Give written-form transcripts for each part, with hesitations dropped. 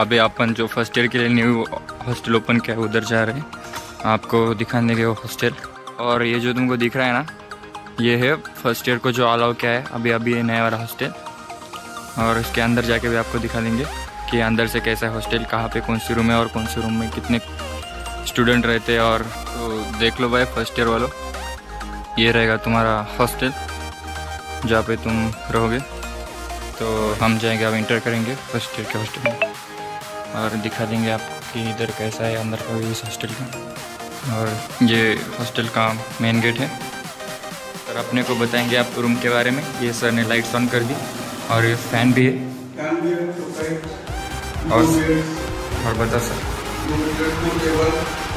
अभी अपन जो first year के लिए न्यू हॉस्टल ओपन किया है उधर जा रहे हैं आपको दिखाने के वो हॉस्टल। और ये जो तुमको दिख रहा है ना, ये है फर्स्ट ईयर को जो अलाउ किया है अभी अभी ये नया वाला हॉस्टल। और इसके अंदर जाके भी आपको दिखा देंगे कि अंदर से कैसा हॉस्टल, कहाँ पे कौन सी रूम है और कौन से रूम में कितने स्टूडेंट रहते हैं। और तो देख लो भाई फर्स्ट ईयर वालों, ये रहेगा तुम्हारा हॉस्टल जहाँ पे तुम रहोगे। तो हम जाएंगे अब इंटर करेंगे फर्स्ट ईयर के हॉस्टल में और दिखा देंगे आपको कि इधर कैसा है अंदर का व्यू इस हॉस्टल का। और ये हॉस्टल का मेन गेट है। और अपने को बताएंगे आप रूम के बारे में। ये सर ने लाइट्स ऑन कर दी और ये फैन भी है। और बता सर।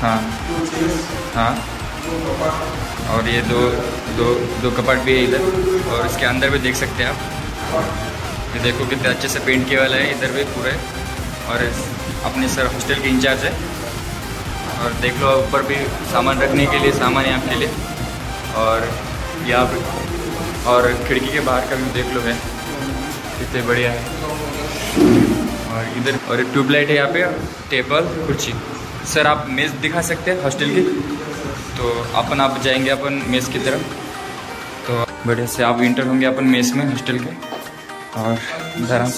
हाँ हाँ। और ये दो कपाट भी है इधर। और इसके अंदर भी देख सकते हैं आप, ये देखो कितने अच्छे से पेंट किया वाला है इधर भी पूरे। और अपने सर हॉस्टल के इंचार्ज है। और देख लो ऊपर भी सामान रखने के लिए सामान यहाँ के लिए। और यहाँ पर और खिड़की के बाहर का भी देख लो है कितने बढ़िया है। और इधर और ट्यूबलाइट है यहाँ पे, टेबल कुर्सी। सर आप मेज़ दिखा सकते हैं हॉस्टल की? तो अपन आप जाएंगे अपन मेस की तरफ। तो बढ़िया से आप इंटर होंगे अपन मेस में हॉस्टल के। और जरा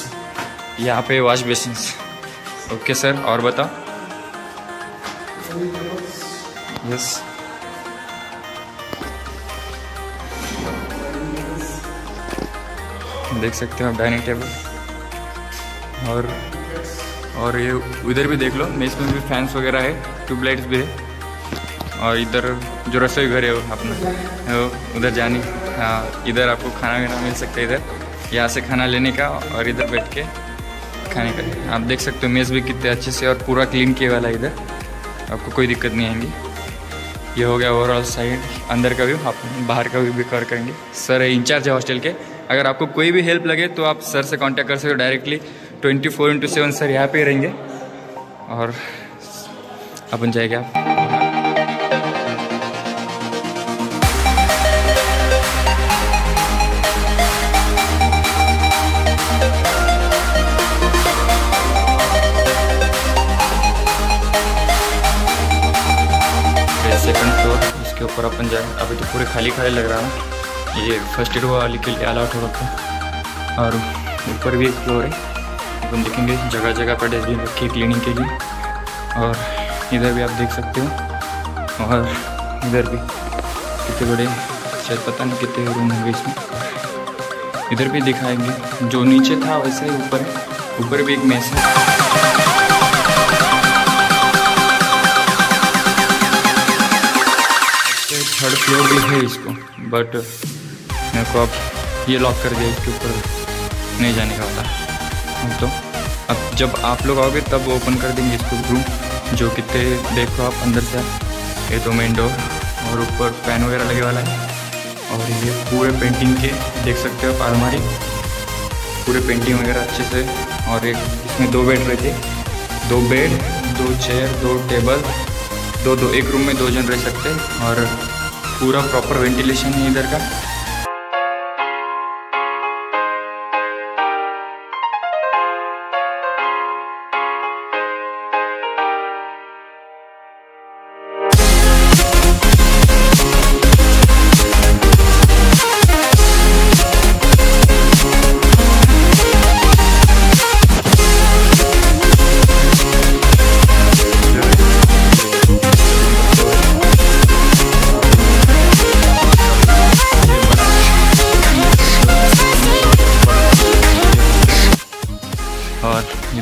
यहाँ पे वॉश बेसिन। ओके सर और बताओ। यस देख सकते हो आप डाइनिंग टेबल। और ये उधर भी देख लो, मेस में भी फैंस वगैरह है, ट्यूबलाइट्स भी है। और इधर जो रसोई घर है वो अपना उधर जानी। हाँ इधर आपको खाना वाना मिल सकता है, इधर यहाँ से खाना लेने का और इधर बैठ के खाने का। आप देख सकते हो मेज़ भी कितने अच्छे से और पूरा क्लीन किया वाला है, इधर आपको कोई दिक्कत नहीं आएगी। ये हो गया ओवरऑल साइड अंदर का व्यू। आप बाहर का व्यू भी कवर करेंगे। सर इंचार्ज है हॉस्टल के। अगर आपको कोई भी हेल्प लगे तो आप सर से कॉन्टैक्ट कर सकते हो डायरेक्टली। 24/7 सर यहाँ पर ही रहेंगे। और अपन जाएगा आप सेकंड फ्लोर, इसके ऊपर अपन जाए। अभी तो पूरे खाली खाली लग रहा है। ये फर्स्ट ईयर वाले के लिए अलाउट हो रखा है। और ऊपर भी एक फ्लोर है, अपन देखेंगे जगह जगह पर डस्टबिन रखी क्लीनिंग के लिए। और इधर भी आप देख सकते हो। और इधर भी कितने बड़े, शायद पता नहीं कितने रूम होंगे इसमें। इधर भी दिखाएंगे जो नीचे था वैसे ऊपर है। ऊपर भी एक मेस है। थर्ड फ्लोर भी है इसको, बट मेरे को अब ये लॉक कर दिया, इसके ऊपर नहीं जाने का होता। तो अब जब आप लोग आओगे तब ओपन कर देंगे इसको रूम, जो कितने देखो आप अंदर से। ये तो मेन डोर और ऊपर फैन वगैरह लगे वाला है। और ये पूरे पेंटिंग के देख सकते हो अलमारी, पूरे पेंटिंग वगैरह अच्छे से। और एक इसमें दो बेड रहते, दो बेड, दो चेयर, दो टेबल, दो एक रूम में 2 जन रह सकते। और पूरा प्रॉपर वेंटिलेशन है इधर का।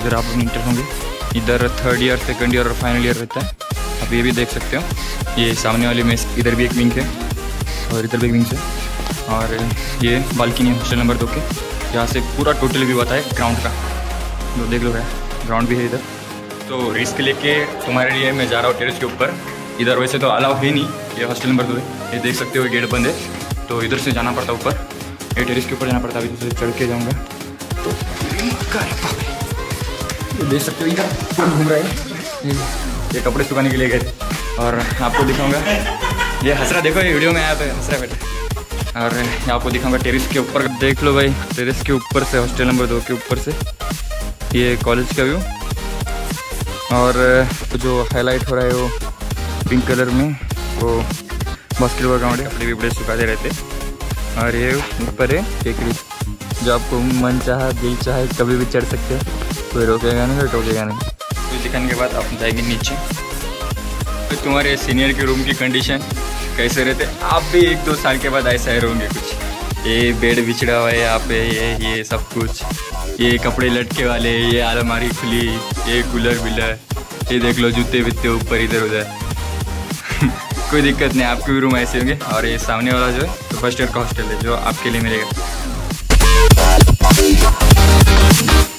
इधर आप इंटर होंगे। इधर थर्ड ईयर, सेकंड ईयर और फाइनल ईयर रहता है। आप ये भी देख सकते हो, ये सामने वाली मेस। इधर भी एक विंग है और इधर भी एक विंग है। और ये बालकनी हॉस्टल नंबर 2 के। यहाँ से पूरा टोटल व्यू आता है ग्राउंड का, जो देख लो है ग्राउंड भी है इधर। तो रिस्क लेके तुम्हारे लिए मैं जा रहा हूँ टेरेस के ऊपर। इधर वैसे तो अलाउ है नहीं, ये हॉस्टल नंबर 2 है। ये देख सकते हो गेट बंद है, तो इधर से जाना पड़ता ऊपर, ये टेरेस के ऊपर जाना पड़ता। अभी दूसरे चढ़ के जाऊँगा। तो देख सकते हो इधर घूम रहे हैं, ये कपड़े सुखाने के लिए गए। और आपको दिखाऊंगा ये हसरा, देखो ये वीडियो में आया तो हसरा बैठा। और आपको दिखाऊंगा टेरेस के ऊपर। देख लो भाई टेरेस के ऊपर से हॉस्टल नंबर 2 के ऊपर से ये कॉलेज का व्यू। और जो हाईलाइट हो रहा है वो पिंक कलर में वो बास्केटबॉल ग्राउंड है। कपड़े भी बड़े सुखाते रहते और ये ऊपर है टेकड़ी, जो आपको मन चाहा दिल चाहे कभी भी चढ़ सकते हो, कोई रोकेगा नहीं, कोई टोकेगा नहीं। तो दिखाने के बाद आप जाएंगे नीचे। तो तुम्हारे सीनियर के रूम की कंडीशन कैसे रहते, आप भी 1-2 साल के बाद ऐसा ही रहोगे। कुछ ये बेड बिछड़ा हुआ है यहाँ पे, ये सब कुछ, ये कपड़े लटके वाले, ये अलमारी खुली, ये कूलर बिलर, ये देख लो जूते बिते ऊपर इधर उधर कोई दिक्कत नहीं, आपके भी रूम ऐसे होंगे। और ये सामने वाला जो है तो फर्स्ट ईयर का हॉस्टल है जो आपके लिए मिलेगा।